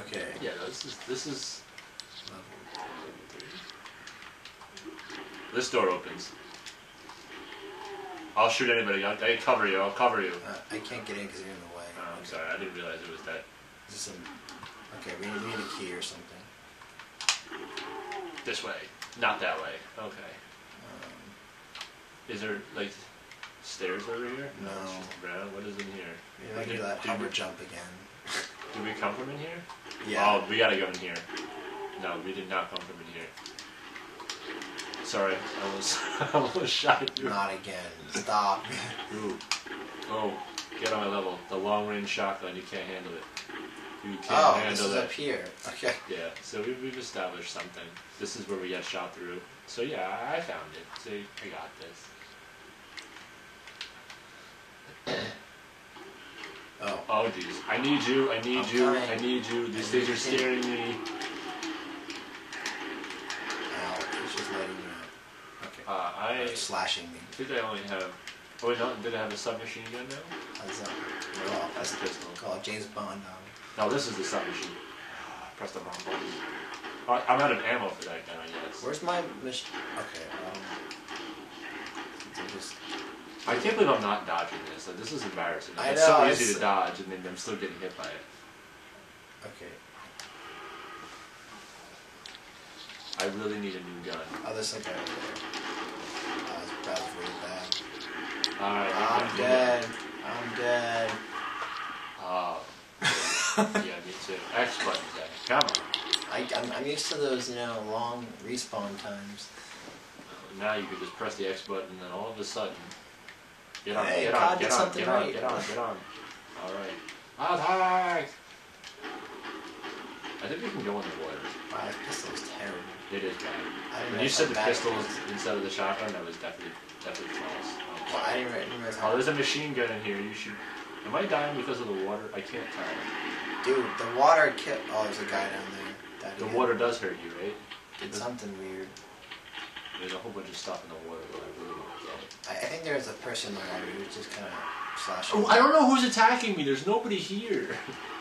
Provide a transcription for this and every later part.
Okay. Yeah, no, this is level 3. This door opens. I'll shoot anybody. I cover you. I'll cover you. I can't get in because you're in the way. Oh, I'm sorry. I didn't realize it was that. Is this a, okay, we need a key or something. This way, not that way. Okay. Is there like stairs over here? No. It's just around. What is in here? Yeah, I can do that hover jump again. Did we come from in here? Yeah. Oh, we gotta go in here. No, we did not come from in here. Sorry, I was shot at you. Not again. Stop. Ooh. Oh, get on my level. The long-range shotgun. You can't handle it. You can't handle this is that. Up here. Okay. Yeah. So we've established something. This is where we get shot through. So yeah, I found it. See, I got this. Oh. Oh jeez. I need you. I need you. I need you. These things are scaring me. Ow! It's just letting me out. Okay. It's slashing me. I think I only have. Oh wait, no. Did I have a submachine gun now? That's not. No, that's a pistol. Call it James Bond. No, this is the submachine. Press the wrong button. I'm out of ammo for that gun, I guess. Where's my machine? Okay, I can't believe I'm not dodging this. Like, this is embarrassing. Like, it's so easy to dodge, and then I'm still getting hit by it. Okay. I really need a new gun. Oh, there's something over there. That was really bad. Alright, I'm dead. I'm dead. Oh. Yeah, me too. X button, come on. I'm used to those, you know, long respawn times. Now you can just press the X button, and all of a sudden, get on, hey, get on, get on, get on, right. Get on, get on. All right, attack! I think we can go in the water. Wow, that pistol is terrible. It is bad. When you said the pistol instead of the shotgun, that was definitely false. Well, I didn't realize. Oh, there's a machine gun in here. You should. Am I dying because of the water? I can't tell. Dude, the water killed. Oh, there's a guy down there. The water does hurt you, right? It's something weird. There's a whole bunch of stuff in the water that I really don't get. I think there's a person in the water who's just kind of slashing. Oh, I don't know who's attacking me. There's nobody here.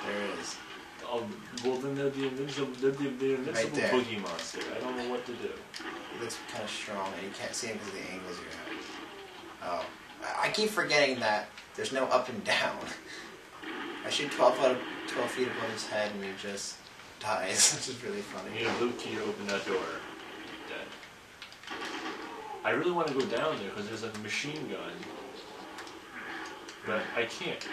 There is. Oh, well, then they're the invincible, boogie monster. I don't know what to do. He looks kind of strong, and you can't see him because the angles you're at. Oh. I keep forgetting that there's no up and down. I shoot 12 feet above his head and he just dies, which is really funny. You need a loop key to open that door. Dead. I really want to go down there because there's a machine gun, but I can't.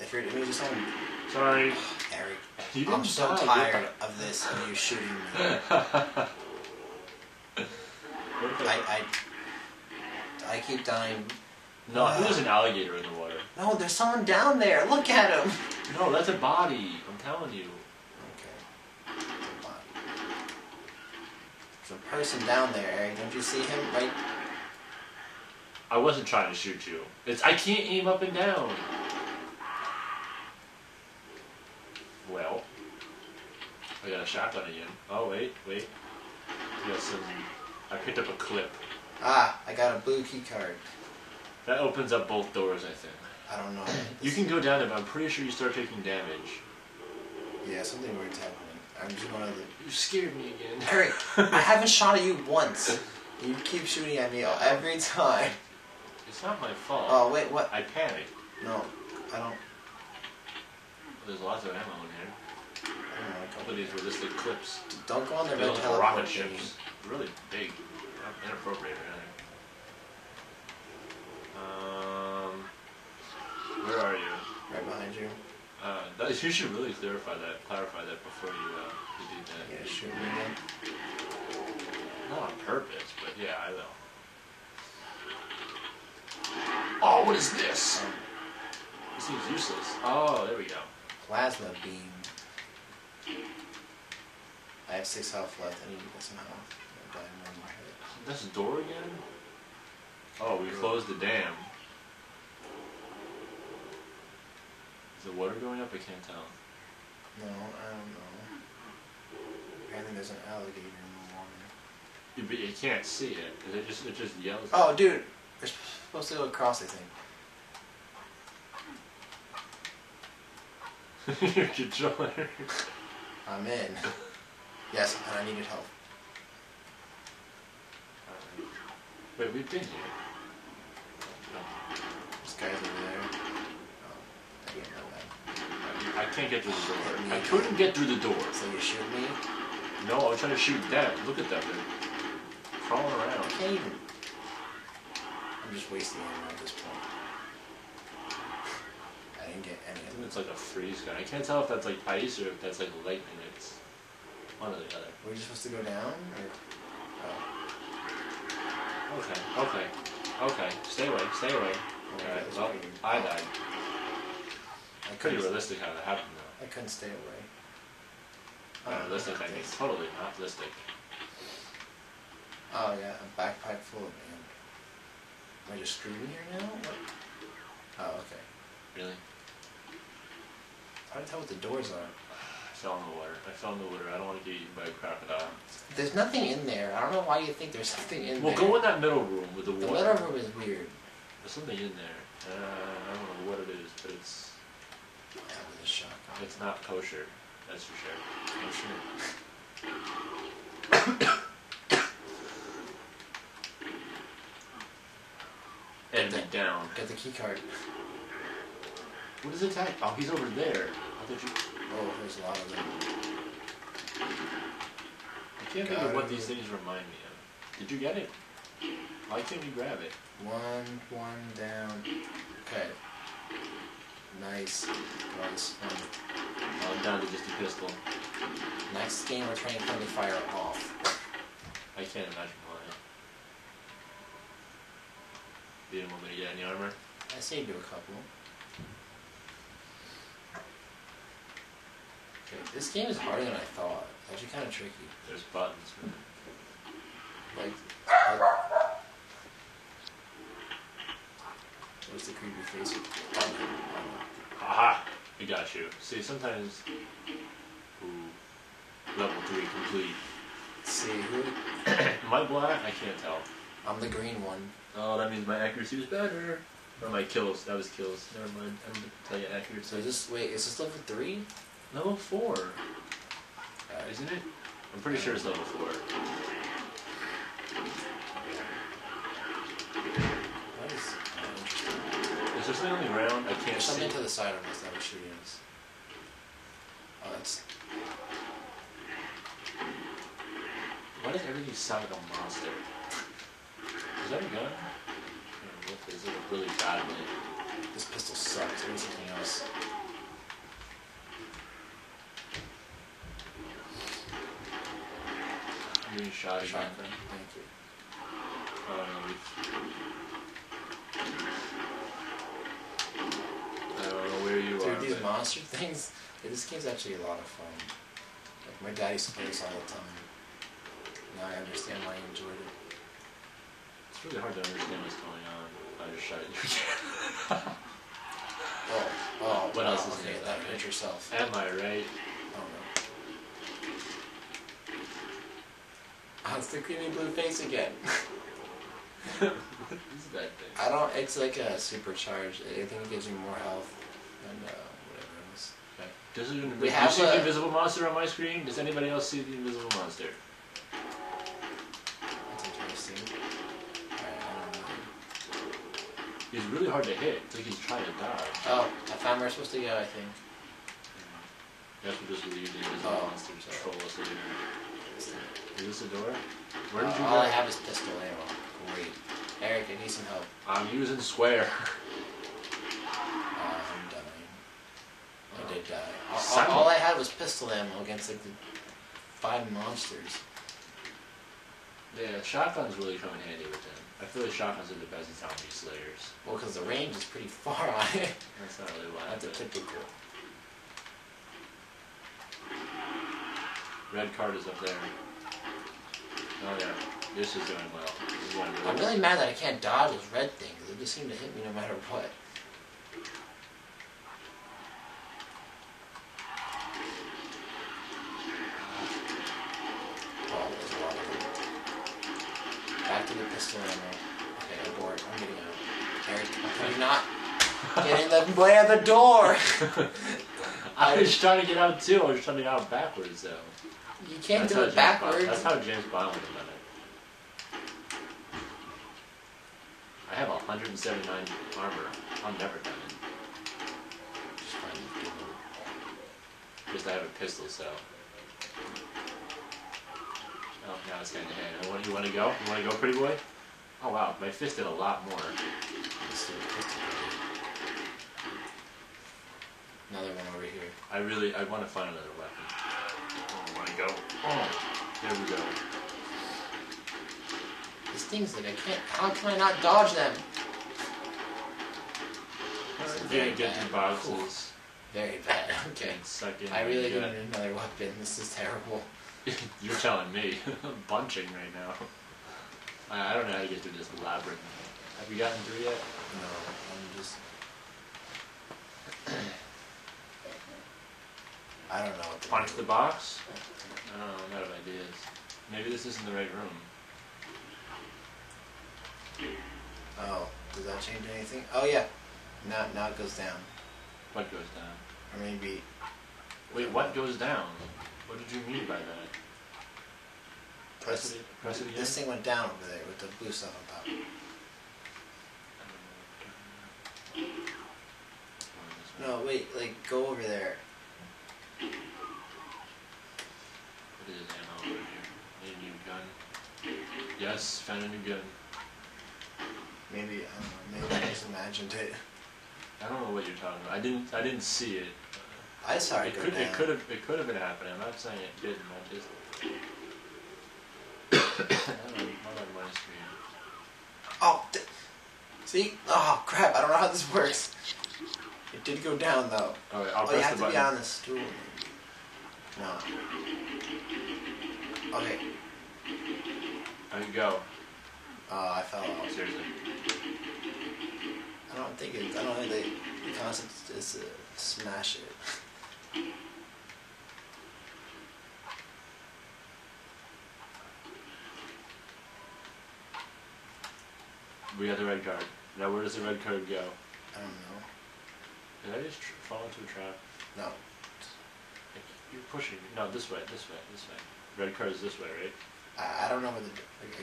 If you're just having... Sorry, Eric. I'm so tired of this and you shooting me. I keep dying. No, I think there's an alligator in the water. No, there's someone down there. Look at him. No, that's a body. I'm telling you. Okay. It's a body. There's a person down there, Eric. Don't you see him? Right. I wasn't trying to shoot you. I can't aim up and down. Well, I got a shotgun again. Oh wait. I picked up a clip. Ah, I got a blue key card. That opens up both doors, I think. I don't know. You can go down there, but I'm pretty sure you start taking damage. Yeah, something weird's happening. I'm just one of the... You scared me again. Eric, I haven't shot at you once. You keep shooting at me every time. It's not my fault. Oh, wait, what? I panicked. No, I don't... Well, there's lots of ammo in here. I don't know. A couple of these realistic clips. Don't go on there. Those rocket ships. Really big. Inappropriate, really. Where are you? Right behind you. You should really clarify that before you do that. Yeah, shoot me again. Not on purpose, but yeah, I will. Oh, what is this? This seems useless. Oh, there we go. Plasma beam. I have 6 health left. I need to get some health. I'm dying on my head. That's a door again? Oh, we closed the dam. Is the water going up? I can't tell. No, I don't know. Apparently there's an alligator in the water. But you can't see it, because it just yells. Oh, dude! We're supposed to go across, I think. Your controller. I'm in. Yes, and I needed help. Wait, we've been here. No. This guy's over there. Oh, I didn't know that. I can't get through the door. I couldn't get through the door. So you shoot me? No, I was trying to shoot them. Look at that, they're crawling around. I can't even. I'm just wasting ammo at this point. I didn't get any of it. It's like a freeze gun. I can't tell if that's like ice or if that's like lightning. It's one or the other. Were you supposed to go down? Or? Oh. Okay, okay, okay. Stay away, stay away. Okay, alright, well, I died. I couldn't. Pretty realistic how that happened, though. I couldn't stay away. Realistic, I mean, totally not realistic. Oh, yeah, a backpack full of ammo. Am I just screaming here now? What? Oh, okay. Really? How do I tell what the doors are? I fell in the water. I fell in the water. I don't want to get eaten by a crocodile. There's nothing in there. I don't know why you think there's something in there. Well, go in that middle room with the water. The middle room is weird. There's something in there. I don't know what it is, but it's... Yeah, with a shotgun. It's not kosher. That's for sure. Kosher. And get the, down. Get the key card. What is it type? Oh, he's over there. How did you... Oh, there's a lot of them. I can't think of what these things remind me of. Did you get it? Why can't you grab it? One down. Okay. Nice. I'm down to just a pistol. Next game we're trying to turn the fire off. I can't imagine why. You didn't want me to get any armor? I saved you a couple. Okay, this game is harder than I thought. It's actually kind of tricky. There's buttons, man. Like what's the creepy face? Aha! We got you. See, sometimes... Ooh. Level 3 complete. See, who? Am I black? I can't tell. I'm the green one. Oh, that means my accuracy was better. Or my kills. That was kills. Never mind. I'm going to tell you accuracy. So this, wait, is this level 3? Level 4. Isn't it? I'm pretty sure it's level 4. What is... Is this the only round? I can't see. There's something to the side of us that we're shooting us. Oh, that's... Why does everything sound like a monster? Is that a gun? I don't know what this is. It's really bad. This pistol sucks. There's something else. Getting shot again. Shot. Thank you. Oh no, I don't know where you are. Dude, these monster things. Yeah, this game's actually a lot of fun. Like, my dad used to play this all the time. Now I understand why you enjoyed it. It's really hard to understand what's going on. I just shot at you again. Oh, oh. What else is there? That hit yourself. Am I right? I don't know. Oh, it's the creamy blue face again. What is that thing? I don't, it's like a supercharged. I think it gives you more health and whatever else. Okay. Does it we do have you see the invisible monster on my screen? Does anybody else see the invisible monster? That's interesting. Alright, I don't know. He's really hard to hit. It's like he's trying to die. Oh, I found where we're supposed to go, I think. You have to just leave the invisible monster to troll us later. Is this a door? Where did you go? All I have is pistol ammo. Great. Eric, I need some help. I'm using swear. I'm dying. I did die. All I had was pistol ammo against like the 5 monsters. Yeah, shotguns really come in handy with them. I feel like shotguns are the best in zombie slayers. Well, because the range is pretty far on it. That's not really why. That's a typical. Red card is up there. Oh yeah, this is doing well. This is going really I'm really mad that I can't dodge those red things. They just seem to hit me no matter what. Oh, there's a lot of them. Back to the pistol ammo. Okay, abort. I'm getting out. Eric, I'm not. Get in the way of the door! I was trying to get out too. I was trying to get out backwards though. You can't do it backwards. That's how James Bond went about it. I have 179 armor. I'll never done it. Just trying to do it. Because I have a pistol, so. Oh, now it's hand to hand. What do you want to go? You want to go, pretty boy? Oh wow, my fist did a lot more. Another one over here. I want to find another weapon. I want to go. Oh, there we go. These things like I can't. How can I not dodge them? Very get bad. Boxes. Very bad. Okay. I really need another weapon. This is terrible. You're telling me. I'm bunching right now. I don't know how to get through this labyrinth. Have you gotten through yet? No. I'm just. I don't know what to do. Punch the box? I don't know, I'm out of ideas. Maybe this isn't the right room. Oh, does that change anything? Oh yeah. Now it goes down. What goes down? Or maybe... Wait, what goes down? What did you mean by that? Press it again? This thing went down over there with the blue stuff on top. No, wait, like, go over there. What is ammo over here? Need a new gun? Yes, found a new gun. Maybe I don't know. Maybe I just imagined it. I don't know what you're talking about. I didn't see it. I saw it go down. It could have been happening. I'm not saying it didn't. I just. I don't know. I'm on my screen. Oh, see? Oh crap! I don't know how this works. It did go down though. All right, I'll press the button. You have to be on the stool. No. Okay. How'd it go? I fell off. Seriously. I don't think the concept is to smash it. We got the red card. Now where does the red card go? I don't know. Did I just fall into a trap? No. You're pushing. No, this way. Red card is this way, right? I don't know where the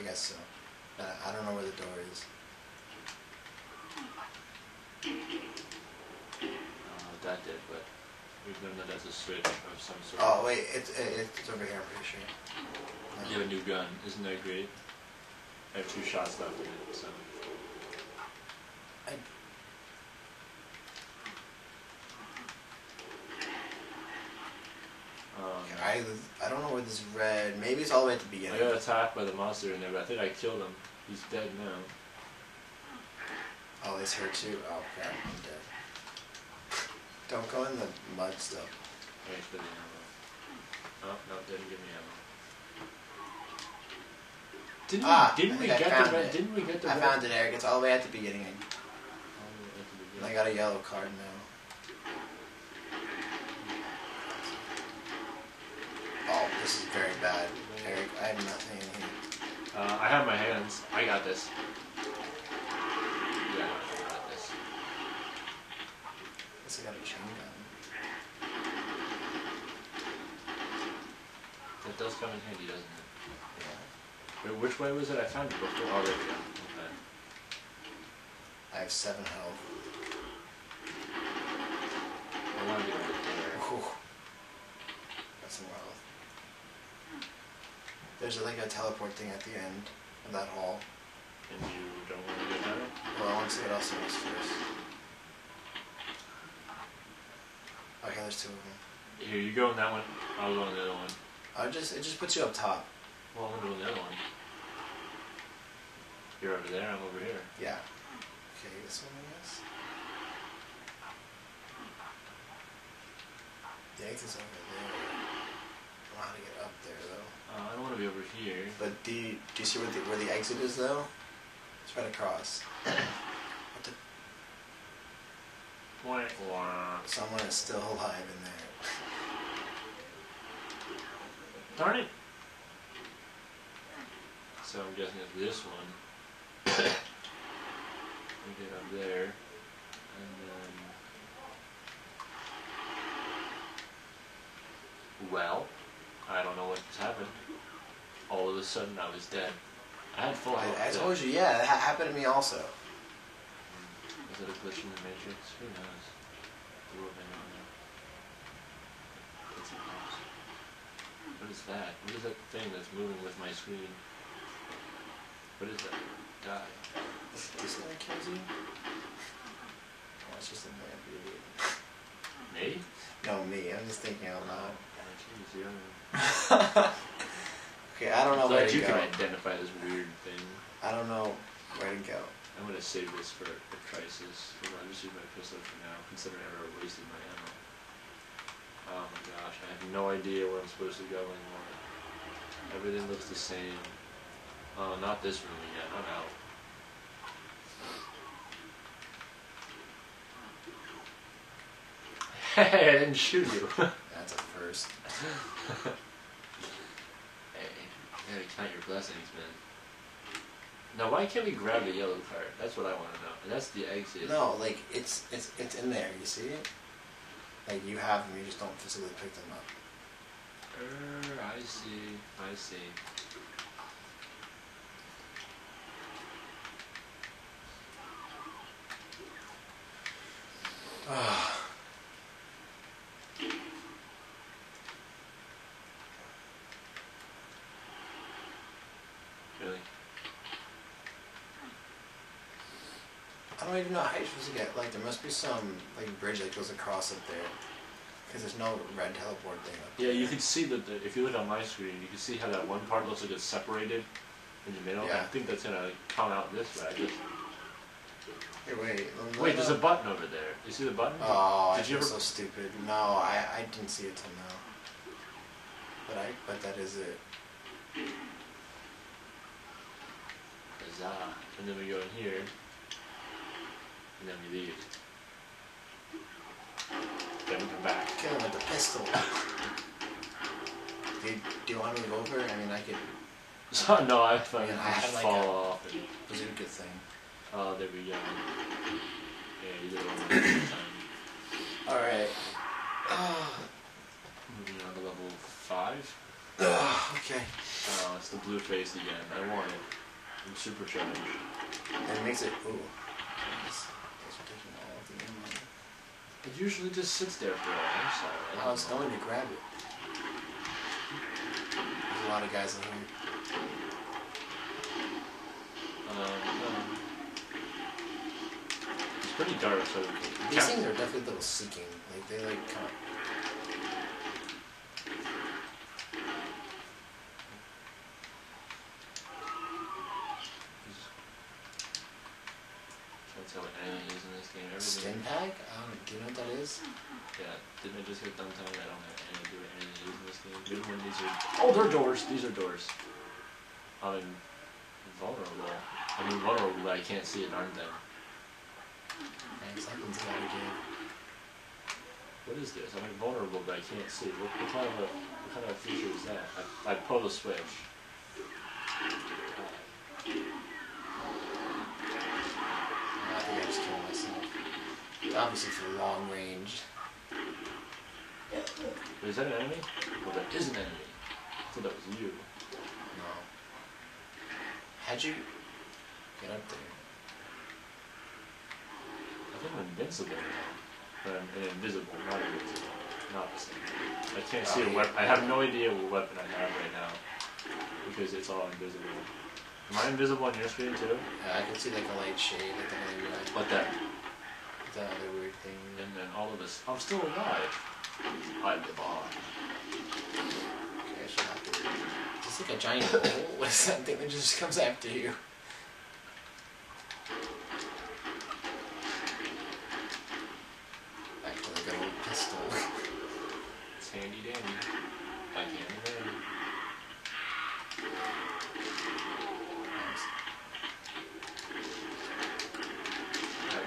I guess so. I don't know where the door is. I don't know what that did, but we've known that that's a switch of some sort. Oh, wait, it's over here, I'm pretty sure. You have a new gun. Isn't that great? I have 2 shots left in it, so... I don't know where this red... Maybe it's all the way at the beginning. I got attacked by the monster in there, but I think I killed him. He's dead now. Oh, it's her too. Oh, crap. I'm dead. Don't go in the mud stuff. Wait for the ammo. Oh, no, didn't give me ammo. Didn't we get the red? I found it, Eric. It's all the way at the beginning. I got a yellow card now. This is very bad, Eric. I have nothing in here. I have my hands. I got this. Yeah, I got this. I guess I got a chain gun. That does come in handy, doesn't it? Yeah. Wait, which way was it? I found it before. Oh, there we go. Okay. I have 7 health. I want to get over there. Ooh. That's some health. There's like a teleport thing at the end of that hall. And you don't want to go down it? Well, I want to see what else there is first. Okay, there's 2 of them. Here, you go on that one. I'll go on the other one. It just puts you up top. Well, I'm going to go on the other one. You're over there, I'm over here. Yeah. Okay, this one I guess. The exit's over there. I don't know how to get up there though. I don't want to be over here. But do you see where the exit is though? It's right across. What the? Someone is still alive in there. Darn it! So I'm guessing it's this one. We get up there, and then well, I don't know what happened. All of a sudden, I was dead. I had full health. I told you, yeah, that happened to me also. Was it a glitch in the Matrix? Who knows? The world been on there. It's a house. What is that? What is that thing that's moving with my screen? What is that? Die. Is that kills you? Oh, it's just a man. Me? No, me. I'm just thinking out loud. Okay, I don't know where to go. You can identify this weird thing. I don't know where to go. I'm going to save this for a crisis. I'll just use my pistol for now, considering I ever wasted my ammo. Oh my gosh, I have no idea where I'm supposed to go anymore. Everything looks the same. Oh, not this room again. I'm out. Hey, I didn't shoot you. That's a first. Hey, you gotta count your blessings, man. Now, why can't we grab the yellow card? That's what I want to know. And that's the exit. No, like it's in there. You see it? Like you have them, you just don't physically pick them up. I see. I see. I don't even know how you're supposed to get. Like, there must be some like bridge that goes across up there, because there's no red teleport thing up there. Yeah, you can see that if you look on my screen, you can see how that one part looks like it's separated in the middle. Yeah. I think that's gonna come out this way. Hey, wait, there's a button over there. You see the button? Oh, I feel so stupid. No, I didn't see it till now. But that is it. Huzzah! And then we go in here. And then we leave. Then we come back. Kill him with the pistol. Do you want me to go over? I mean, I could... So, no, I thought I had like fall off. It was a good thing. Oh, there we go. Yeah, you did one time. Alright. Moving on to level 5. Okay. Oh, it's the blue face again. I want it. I'm super charged. And it makes it... Ooh. It usually just sits there for a while. I'm sorry. I was going to grab it. There's a lot of guys in here. It's pretty dark, so... These things are definitely a little seeking. Like, they, like, come up. That's how anime is in this game. Everything. Stim pack? Do you know what that is? Yeah. Didn't I just get done telling me I don't have any idea what anime is in this game? Good one. These are... Oh, they're doors! These are doors. I'm vulnerable. I mean, vulnerable, but I can't see it, aren't they? Thanks, I can see that again. What is this? I'm vulnerable, but I can't see. What kind of a feature is that? I pull the switch. Obviously, for long range. Is that an enemy? Well, that is an enemy. I thought that was you. No. How'd you get up there? I think I'm invincible now. But I'm invisible, not invincible. Not the same. I can't see a weapon. I have no idea what weapon I have right now. Because it's all invisible. Am I invisible on your screen too? Yeah, I can see like a light shade. What that? The other weird thing. And then all of us. I'm still alive. Hide the bar. Okay, I should have to. It's like a giant hole with something that just comes after you. Back to the good old pistol. It's handy dandy. Back handy dandy.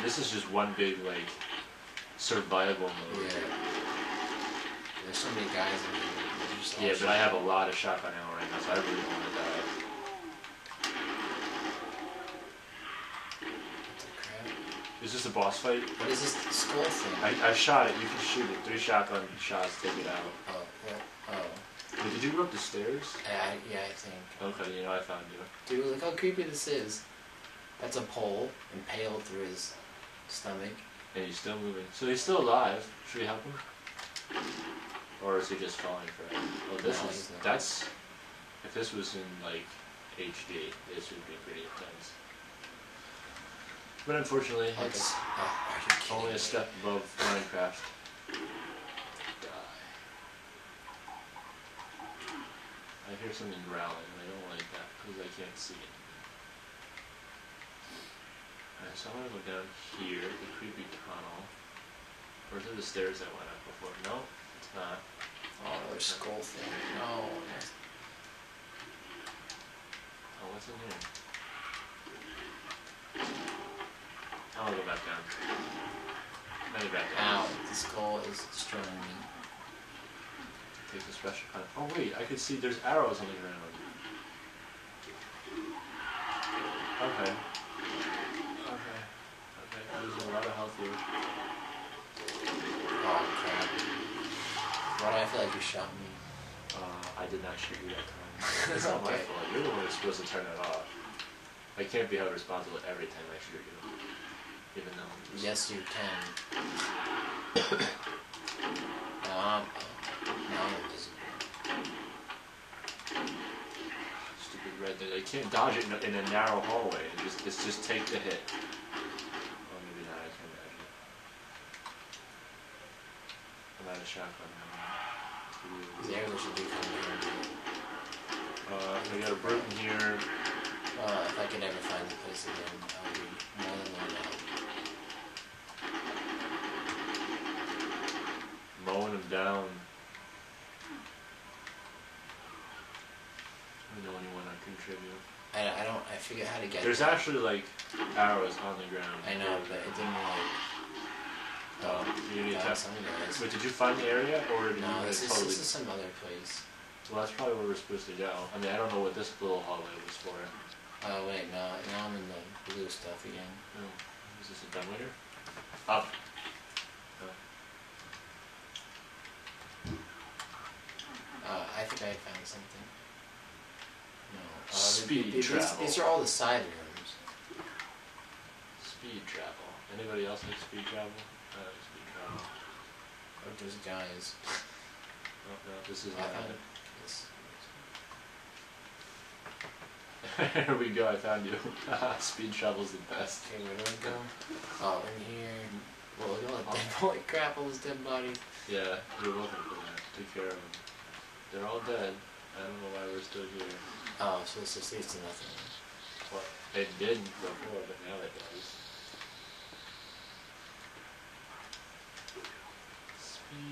This is just one big, like, survival mode. Yeah. There's so many guys in here. Just yeah, but I have a lot of shotgun ammo right now, so I really don't want to die. What the crap? Is this a boss fight? What is this skull thing? I shot it. You can shoot it. 3 shotgun shots take it out. Oh, yeah. Oh. Did you go up the stairs? Yeah, I think. Okay, you know I found you. Dude, look how creepy this is. That's a pole impaled through his stomach. And he's still moving. So he's still alive. Should we help him? Or is he just falling forever? Well, this no, is... That's... If this was in, like, HD, this would be pretty intense. But unfortunately, okay. It's only a step above Minecraft. Die. I hear something growling, and I don't like that, because I can't see it. Alright, so I'm going to go down here, the creepy tunnel. Or is it the stairs that went up before? No, it's not. Oh, there's a skull thing. No. Oh, what's in here? I'll go back down. Now you're back down. Ow, the skull is destroying me. Take the special kind of... Oh wait, I can see there's arrows on the ground. Okay. There's a lot of health here. Oh crap. Why do I feel like you shot me? I did not shoot you that time. It's not okay. My fault. You're the one that's supposed to turn it off. I can't be held responsible every time I shoot you. Even though I'm just... Yes, you can. No, I'm invisible. Stupid red there. They can't dodge it in a narrow hallway. It's just take the hit. A shotgun. The arrows should be coming here. We got a Burton here. If I can ever find the place again, I would be more than willing to help. Mowing him down. I don't know anyone I contribute. I don't. I figured how to get. There's them. Actually like arrows on the ground. I know, but it didn't like. You need to wait, did you find the area, or did no, you this is some other place. Well, that's probably where we're supposed to go. I mean, I don't know what this little hallway was for. Oh, wait, no. Now I'm in the blue stuff again. Oh. Is this a dumbwaiter? Up. Oh. I think I found something. No. Speed travel. These are all the side rooms. Speed travel. Anybody else like speed travel? Oh, there's guys. Oh, no, this is Here we go, I found you. Speed travel's the best. Okay, where do I go? Oh, in here. Well, look at all that dead body crap, all those dead bodies. Yeah, you're welcome for that. Take care of them. They're all dead. I don't know why we're still here. Oh, so this just leads to nothing. Well, it did before, but now it does.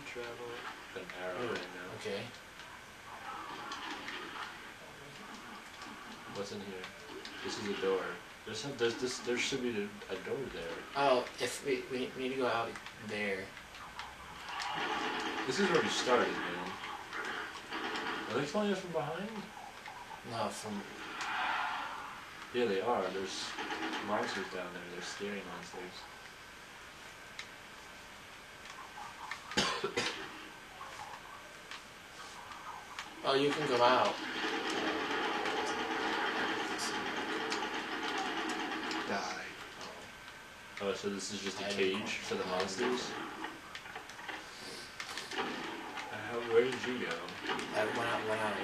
Travel an arrow right now. Okay. What's in here? This is a door. There should be a door there. Oh, if we need to go out there. This is where we started, man. Are they following us from behind? No, from. Yeah, they are. There's monsters down there. They're scary monsters. Oh, you can go out. Die. Oh, so this is just a cage for the monsters? Where did you go? I went out window.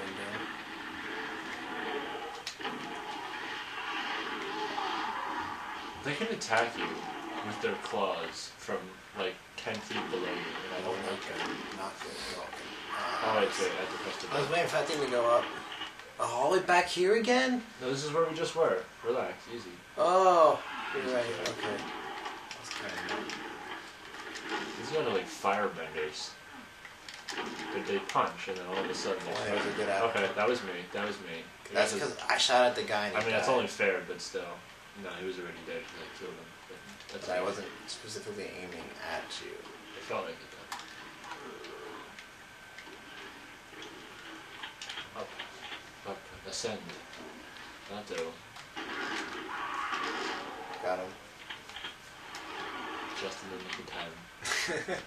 They can attack you with their claws from, like, 10 feet below you, and I don't like that. Not good at all. Oh, wait, wait, I have to press the button. I was waiting for that thing to go up. A hallway back here again? No, this is where we just were. Relax, easy. Oh, you're right, okay. That's kind of these guys are like firebenders. But they punch, and then all of a sudden they okay, that was me. That's because I shot at the guy and he died. It's only fair, but still. No, he was already dead because I killed him. But I wasn't specifically aiming at you. It felt like it though. Up, ascend. Not though. Got him. Justin didn't look in time.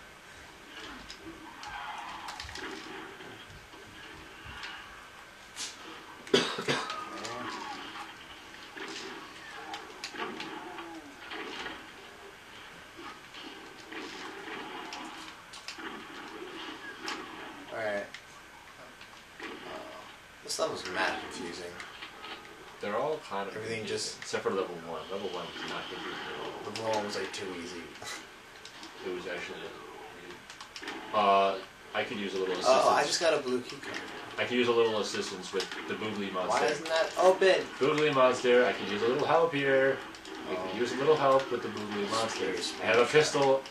Alright. This level's mad confusing. They're all kind of everything just except for level one. Level one was not confusing at all. Level one was like too easy. It was actually. I could use a little assistance. Oh, I just got a blue key card. I could use a little assistance with the Boobly monster. Why isn't that open? Boobly monster. I could use a little help here. I could use a little help with the Boobly monster. I have a pistol.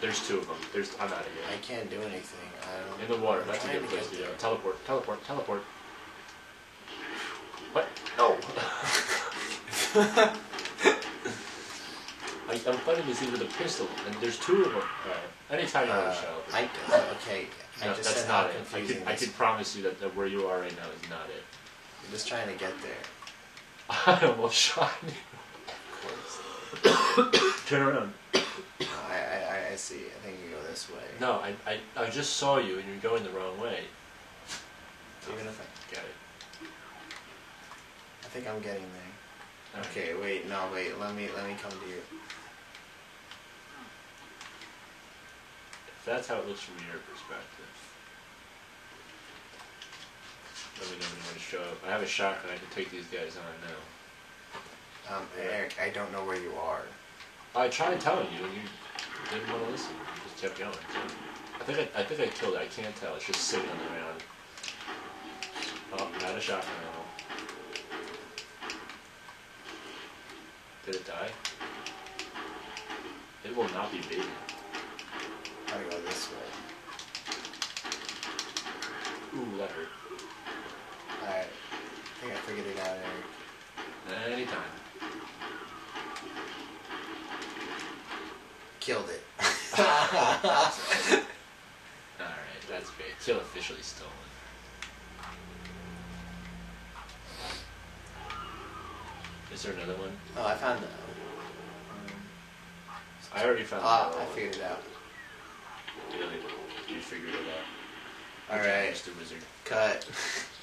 There's two of them. I'm out of here. I can't do anything. I don't. In the water. That's a good place to go. Teleport. Teleport. Teleport. What? No. I'm fighting this thing with a pistol, and there's two of them. Right. Anytime you want to show up. Okay. No, that's not it. I can promise you that where you are right now is not it. I'm just trying to get there. I almost shot you. Of course. Turn around. I see. I think you go this way. No, I just saw you, and you're going the wrong way. Even if I got it. I think I'm getting there. Okay, wait, no, wait. Let me come to you. If that's how it looks from your perspective. Let me know when you want to show up. I have a shotgun. I can take these guys on now. Eric, I don't know where you are. I tried telling you, and you didn't want to listen. You just kept going. I think I killed it. I can't tell. It's just sitting on the ground. Oh, I had a shotgun. Did it die? It will not be big. I gotta go this way. Ooh, that hurt. Alright. I think I figured it out, Eric. Anytime. Killed it. Alright, that's great. Kill officially stolen. Is there another one? Oh, I found that one. I already found that one. I figured it out. Really? You figured it out. Alright. Mr. Wizard. Cut.